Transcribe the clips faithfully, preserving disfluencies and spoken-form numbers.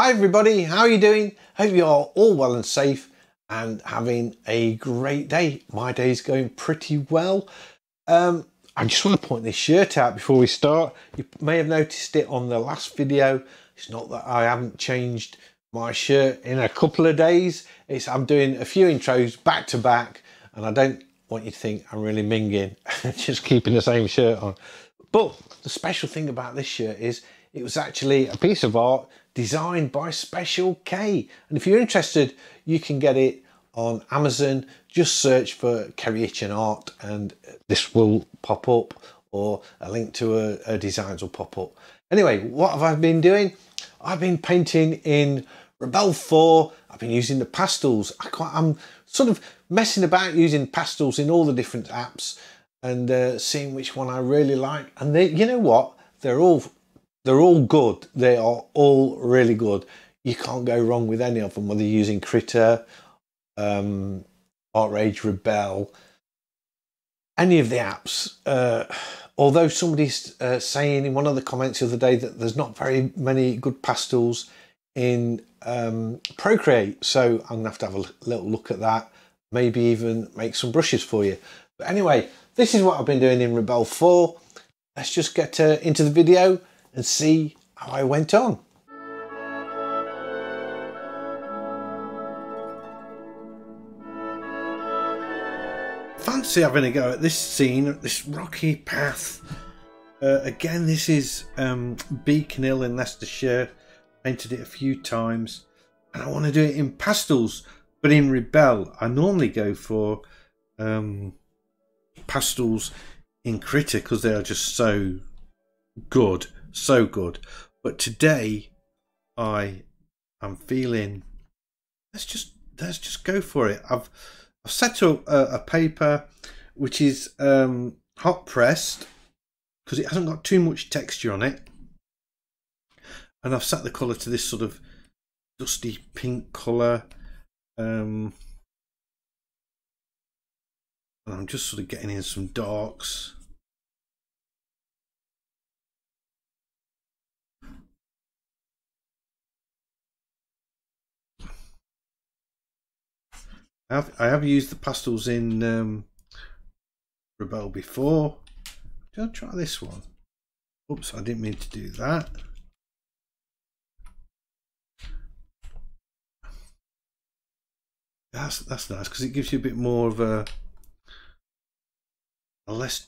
Hi everybody, how are you doing? Hope you are all well and safe and having a great day. My day's going pretty well. Um, I just want to point this shirt out before we start. You may have noticed it on the last video. It's not that I haven't changed my shirt in a couple of days. It's I'm doing a few intros back to back and I don't want you to think I'm really minging, just keeping the same shirt on. But the special thing about this shirt is it was actually a piece of art designed by Special K. And if you're interested, you can get it on Amazon. Just search for Kerry Itchen Art and this will pop up, or a link to her, her designs will pop up. Anyway, what have I been doing? I've been painting in Rebelle four. I've been using the pastels. I quite, I'm sort of messing about using pastels in all the different apps and uh, seeing which one I really like. And they, you know what? They're all... They're all good. They are all really good. You can't go wrong with any of them, whether you're using Critter, um, Art Rage, Rebelle, any of the apps. Uh, although somebody's uh, saying in one of the comments the other day that there's not very many good pastels in um, Procreate. So I'm going to have to have a little look at that. Maybe even make some brushes for you. But anyway, this is what I've been doing in Rebelle four. Let's just get uh, into the video and see how I went on. Fancy having a go at this scene, at this rocky path. Uh, again, this is um, Beacon Hill in Leicestershire. Painted it a few times, and I want to do it in pastels, but in Rebelle. I normally go for um, pastels in Critter because they are just so good. So good, but today I am feeling let's just let's just go for it. I've I've set up a, a paper which is um, hot pressed because it hasn't got too much texture on it, and I've set the colour to this sort of dusty pink colour, um, and I'm just sort of getting in some darks. I have, I have used the pastels in um, Rebelle before. I'll try this one. Oops, I didn't mean to do that. That's that's nice because it gives you a bit more of a, a less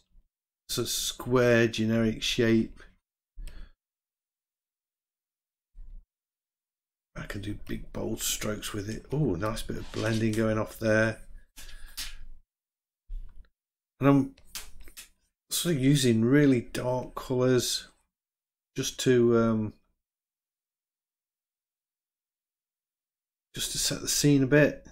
sort of square generic shape. I can do big bold strokes with it. Oh, nice bit of blending going off there. And I'm sort of using really dark colours just to um, just to set the scene a bit.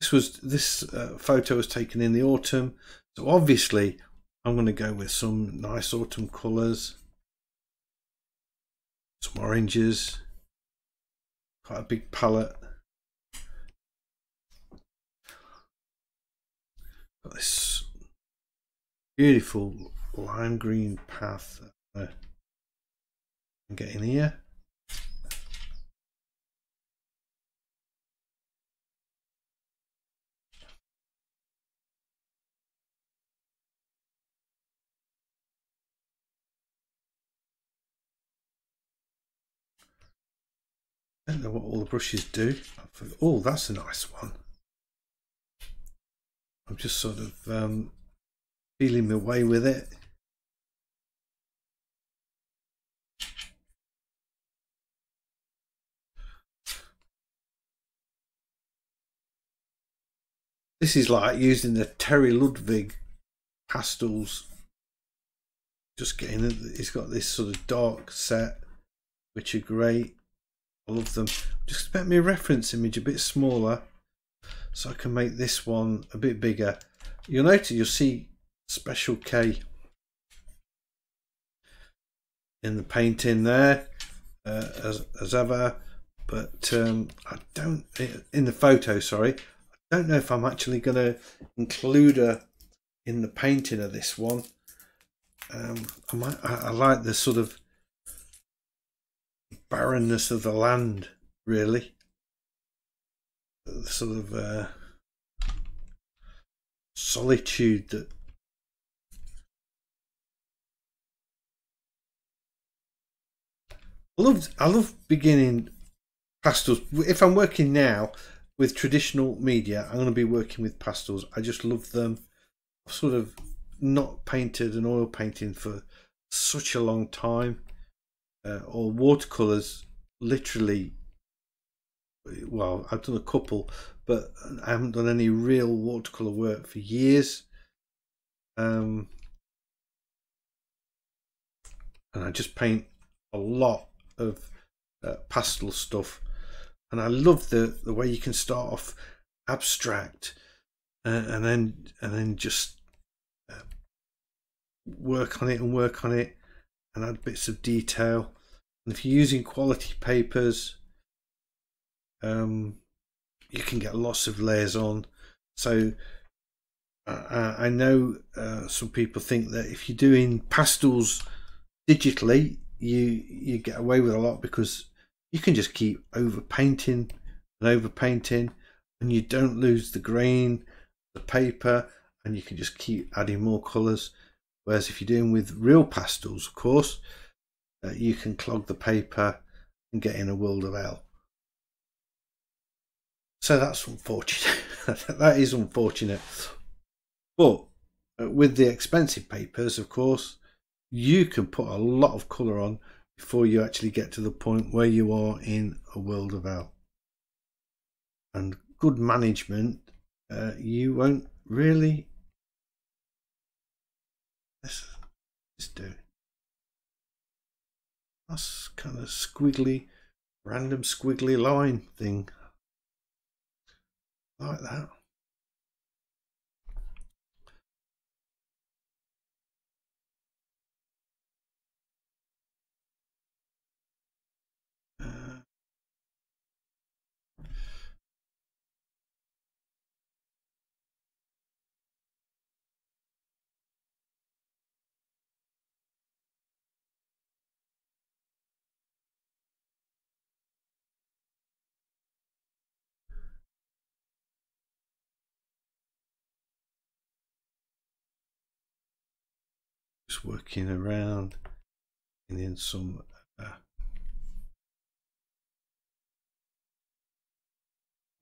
This was this uh, photo was taken in the autumn, so obviously I'm going to go with some nice autumn colours, some oranges, quite a big palette. Got this beautiful lime green path that I'm getting here. I don't know what all the brushes do. Oh, that's a nice one. I'm just sort of um, feeling my way with it. This is like using the Terry Ludwig pastels. Just getting it. It's got this sort of dark set, which are great. I love them. Just make my reference image a bit smaller so I can make this one a bit bigger. You'll notice you'll see Special K in the painting there, uh, as, as ever, but um, I don't, in the photo, sorry, I don't know if I'm actually going to include her in the painting of this one. Um, I, might, I, I like the sort of barrenness of the land, really. The sort of uh, solitude that I love. I love beginning pastels. If I'm working now with traditional media, I'm going to be working with pastels. I just love them. I've sort of not painted an oil painting for such a long time, uh, or watercolors, literally. Well, I've done a couple, but I haven't done any real watercolor work for years. Um, and I just paint a lot of uh, pastel stuff, and I love the the way you can start off abstract uh, and then and then just uh, work on it and work on it and add bits of detail. And if you're using quality papers, um, you can get lots of layers on. So uh, I know uh, some people think that if you're doing pastels digitally, you you get away with a lot, because you can just keep over painting and over painting and you don't lose the grain, the paper, and you can just keep adding more colors. Whereas if you're doing with real pastels, of course, uh, you can clog the paper and get in a world of hell. So that's unfortunate. That is unfortunate. But uh, with the expensive papers, of course, you can put a lot of colour on before you actually get to the point where you are in a world of hell. And good management, uh, you won't really. Let's just do it. That's kind of squiggly, random squiggly line thing. Like that. Working around, and then some uh,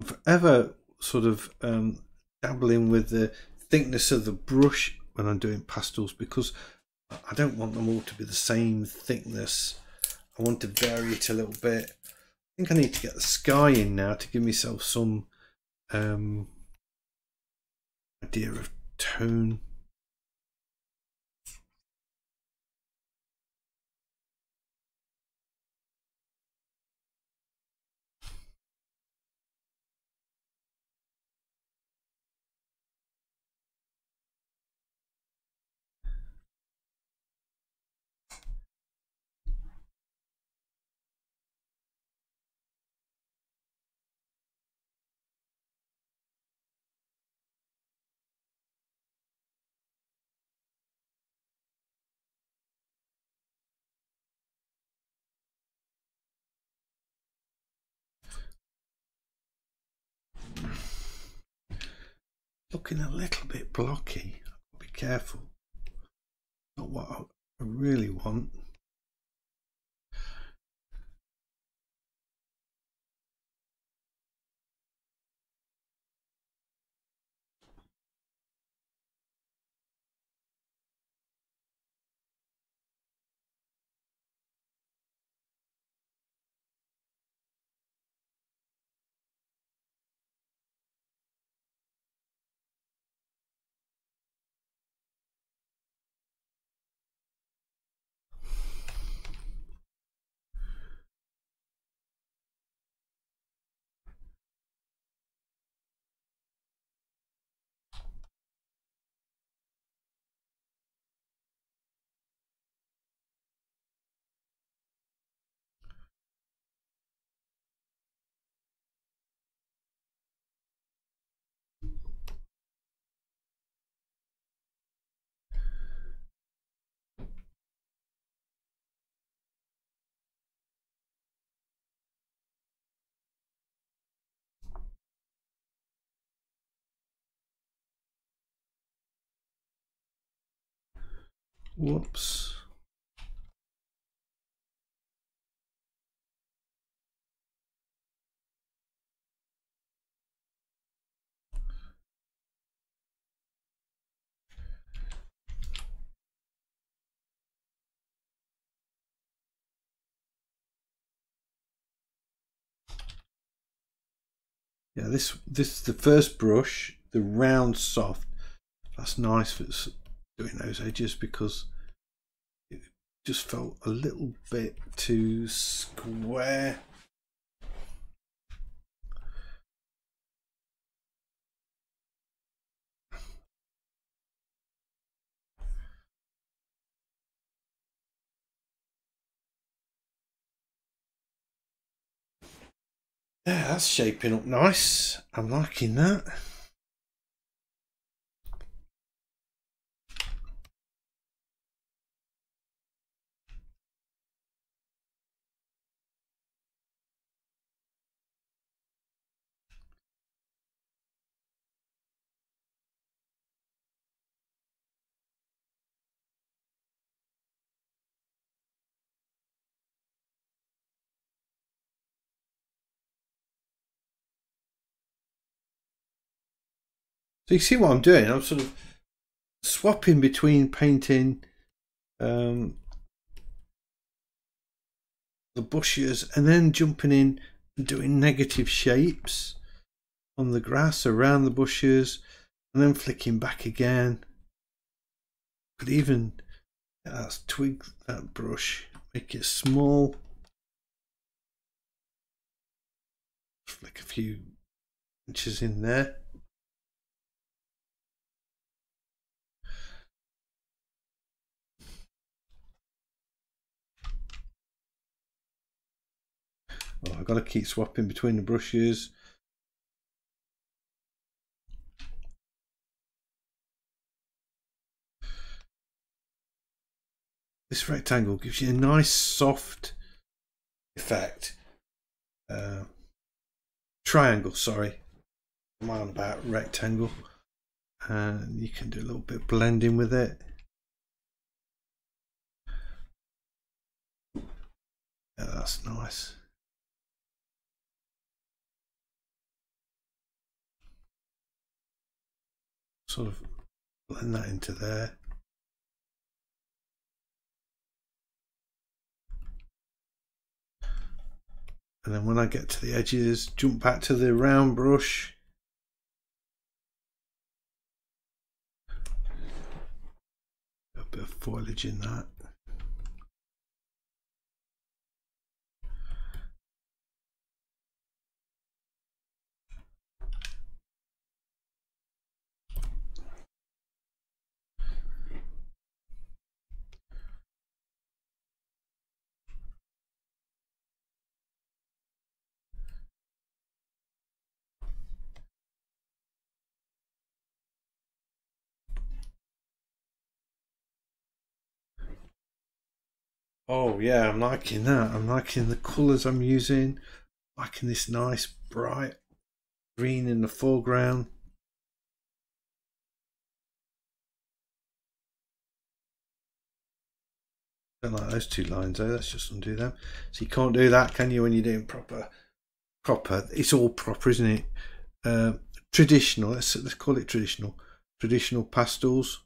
forever sort of um, dabbling with the thickness of the brush when I'm doing pastels, because I don't want them all to be the same thickness. I want to vary it a little bit. I think I need to get the sky in now to give myself some um, idea of tone. Looking a little bit blocky. I'll be careful. Not what I really want. Whoops. Yeah, this this is the first brush, the round soft. That's nice for doing those edges because it just felt a little bit too square. Yeah, that's shaping up nice. I'm liking that. So you see what I'm doing, I'm sort of swapping between painting um, the bushes and then jumping in and doing negative shapes on the grass around the bushes and then flicking back again. Could even uh, twig that brush, make it small, flick a few inches in there. Well, I've got to keep swapping between the brushes. This rectangle gives you a nice soft effect. Uh, triangle, sorry. I'm on about rectangle. And you can do a little bit of blending with it. Yeah, that's nice. Sort of blend that into there. And then when I get to the edges, jump back to the round brush. A bit of foliage in that. Oh yeah, I'm liking that. I'm liking the colours I'm using. I'm liking this nice bright green in the foreground. Don't like those two lines though, let's just undo them. So you can't do that, can you, when you're doing proper proper. It's all proper, isn't it? Uh, traditional, let's let's call it traditional. Traditional pastels.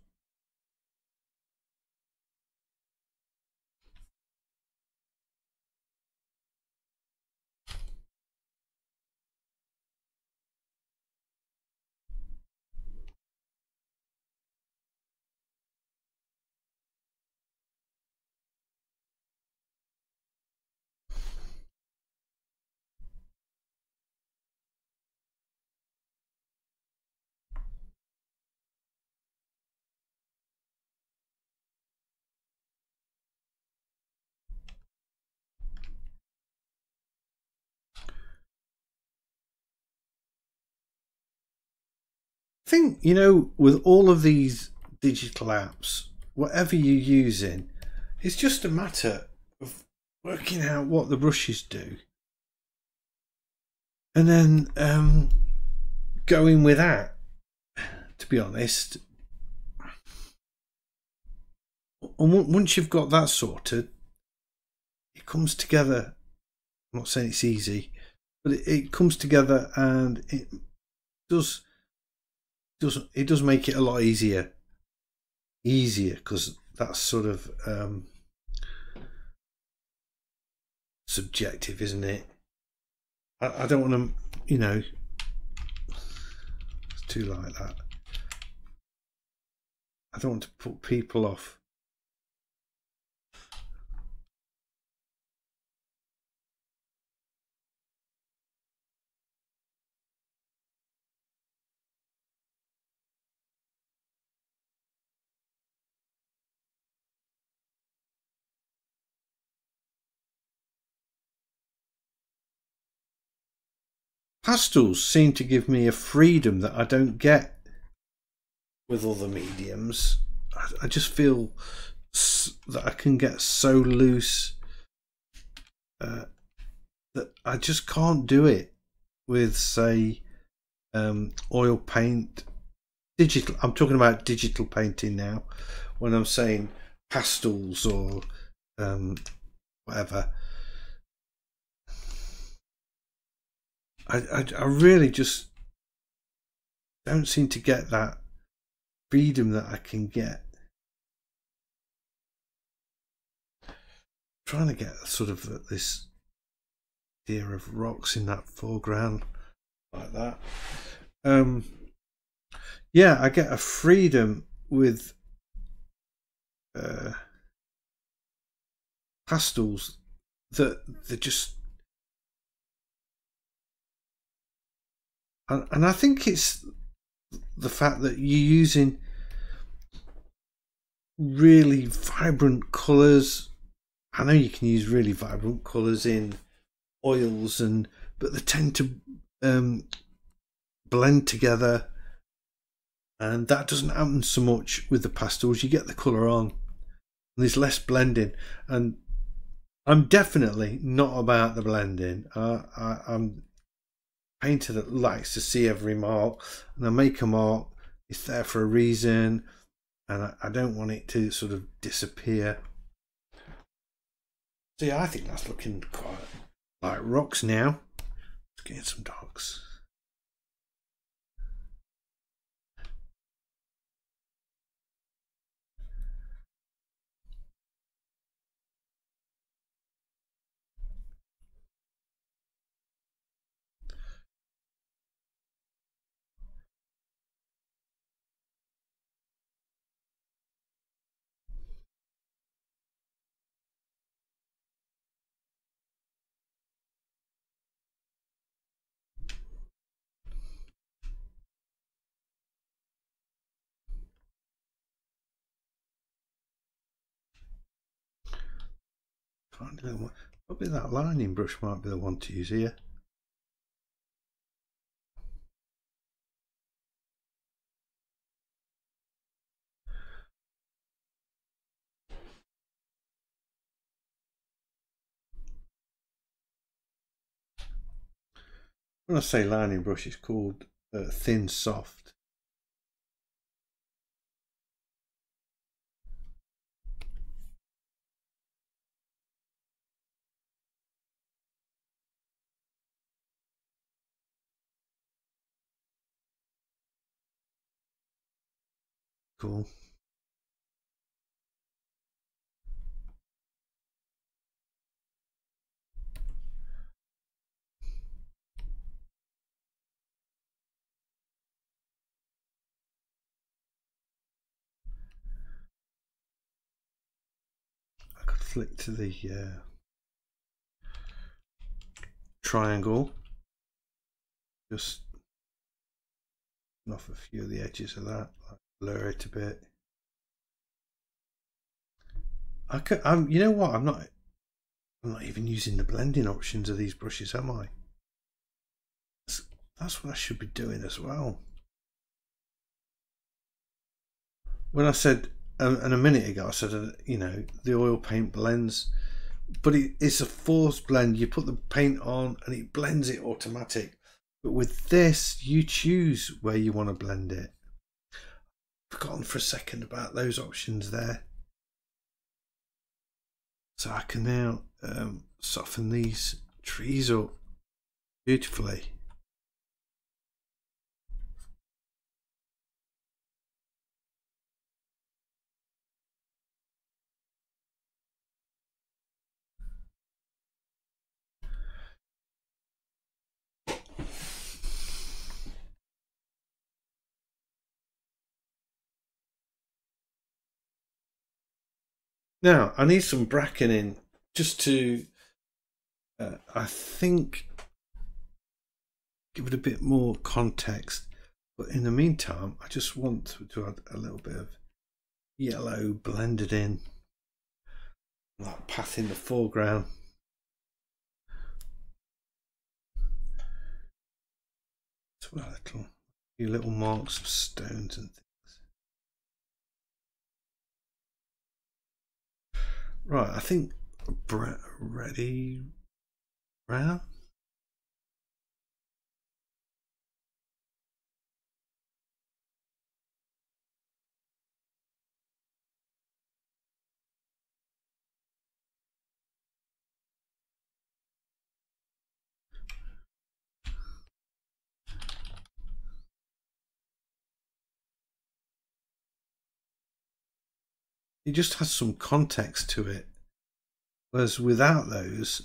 I think, you know, with all of these digital apps, whatever you're using, it's just a matter of working out what the brushes do and then um, going with that, to be honest. and once you've got that sorted, it comes together. I'm not saying it's easy, but it, it comes together, and it does does it does make it a lot easier easier because that's sort of um subjective, isn't it? I, I don't want to, you know, it's too like that. I don't want to put people off. Pastels seem to give me a freedom that I don't get with other mediums. I, I just feel s that I can get so loose uh, that I just can't do it with, say, um, oil paint, digital. I'm talking about digital painting now when I'm saying pastels or um, whatever. I, I, I really just don't seem to get that freedom that I can get. I'm trying to get sort of this idea of rocks in that foreground like that. Um, yeah, I get a freedom with uh, pastels that they're just. And I think it's the fact that you're using really vibrant colours. I know you can use really vibrant colours in oils, and but they tend to um, blend together, and that doesn't happen so much with the pastels. You get the colour on, and there's less blending. And I'm definitely not about the blending. I, I, I'm. Painter that likes to see every mark, and I make a mark, it's there for a reason, and I, I don't want it to sort of disappear. So yeah, I think that's looking quite like rocks now. Let's get in some darks. Probably that lining brush might be the one to use here. When I say lining brush, it's called uh, thin soft. Cool. I could flick to the uh, triangle, just off a few of the edges of that. Blur it a bit. I could, I'm, you know what? I'm not. I'm not even using the blending options of these brushes, am I? That's, that's what I should be doing as well. When I said, um, and a minute ago, I said, uh, you know, the oil paint blends, but it, it's a forced blend. You put the paint on, and it blends it automatic. But with this, you choose where you want to blend it. Forgotten for a second about those options there. So I can now um, soften these trees up beautifully. Now, I need some bracketing just to, uh, I think, give it a bit more context. But in the meantime, I just want to, to add a little bit of yellow blended in. That path in the foreground. It's a little, few little marks of stones and things. Right, I think ready brown. It just has some context to it, whereas without those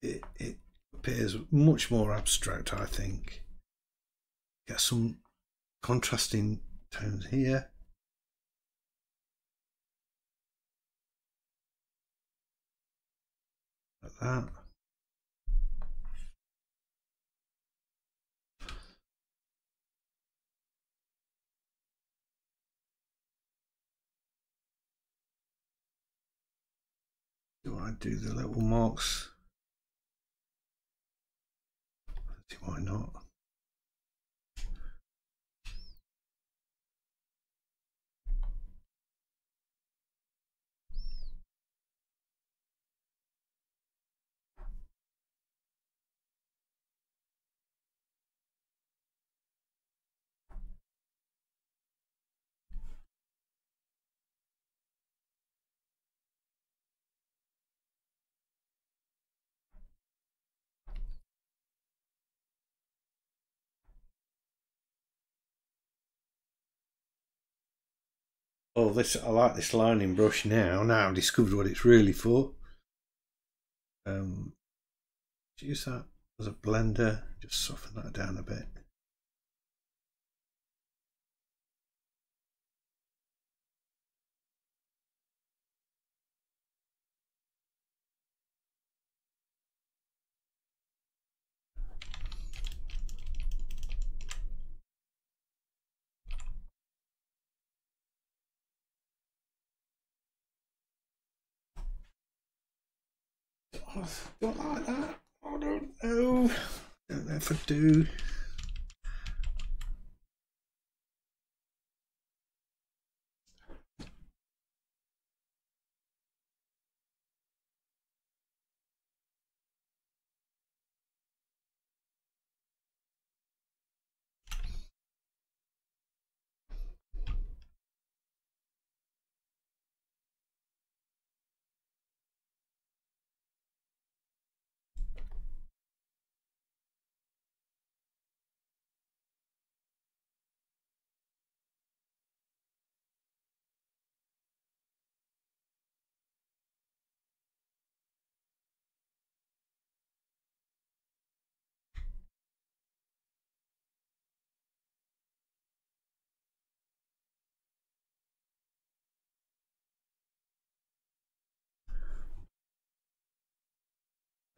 it, it appears much more abstract. I think get some contrasting tones here. Like that. Do I do the little marks? Why not? Oh, this, I like this lining brush now. Now I've discovered what it's really for. Um, use that as a blender, just soften that down a bit. I don't like that. I don't know. I don't know if I do.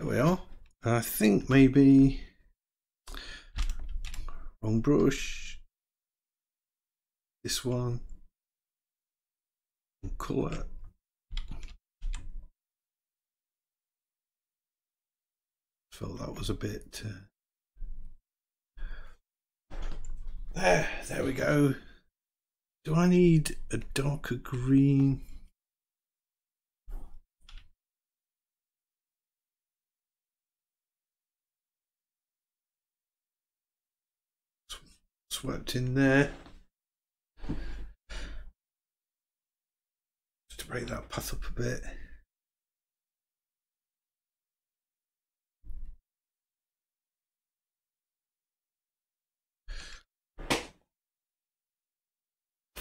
There we are. And I think maybe wrong brush. This one. Colour. Felt that was a bit. Uh... There, there we go. Do I need a darker green? Swept in there just to break that path up a bit.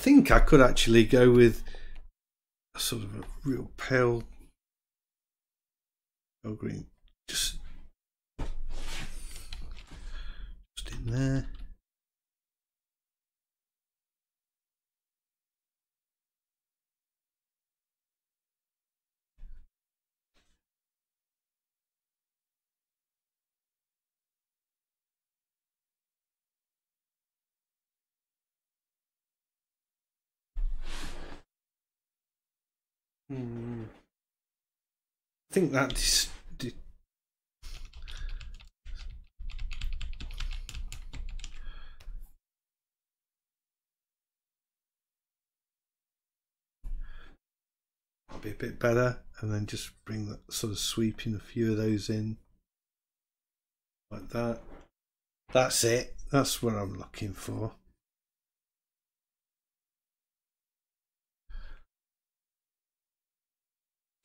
think I could actually go with a sort of a real pale, pale green. Just, just in there. Hmm. I think that dis di that'll be a bit better, and then just bring that sort of sweeping a few of those in like that. That's it. That's what I'm looking for.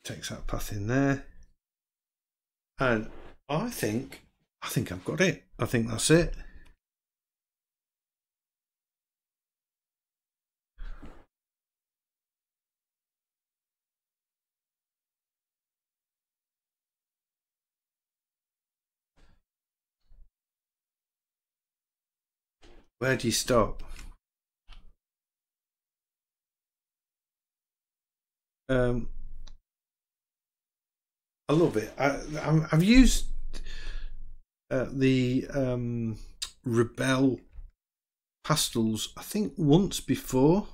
Takes that path in there, and I think I think I've got it. I think that's it. Where do you stop? Um. I love it. I, I've used uh, the um, Rebelle pastels, I think, once before.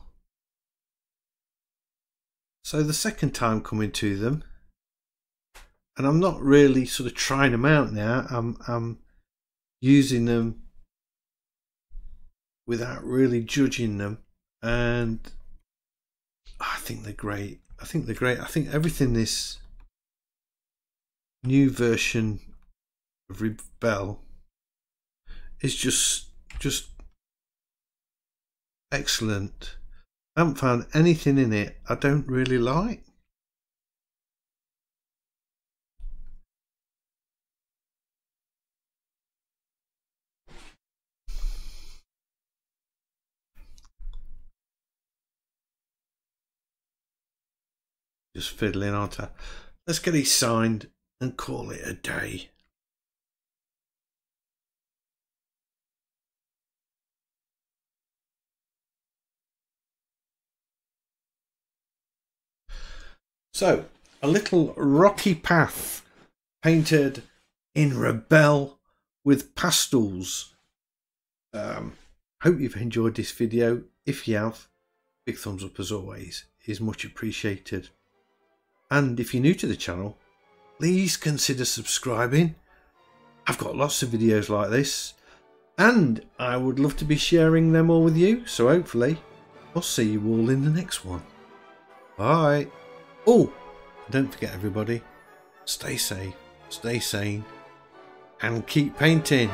So the second time coming to them, and I'm not really sort of trying them out now. I'm I'm using them without really judging them, and I think they're great. I think they're great. I think everything this new version of Rebelle is just just excellent. I haven't found anything in it I don't really like. Just fiddling on to. Let's get it signed and call it a day. So, a little rocky path painted in Rebelle with pastels. Um, hope you've enjoyed this video. If you have, big thumbs up as always is much appreciated. And if you're new to the channel, please consider subscribing. I've got lots of videos like this, and I would love to be sharing them all with you. So hopefully I'll see you all in the next one. Bye. Oh, don't forget everybody, stay safe, stay sane, and keep painting.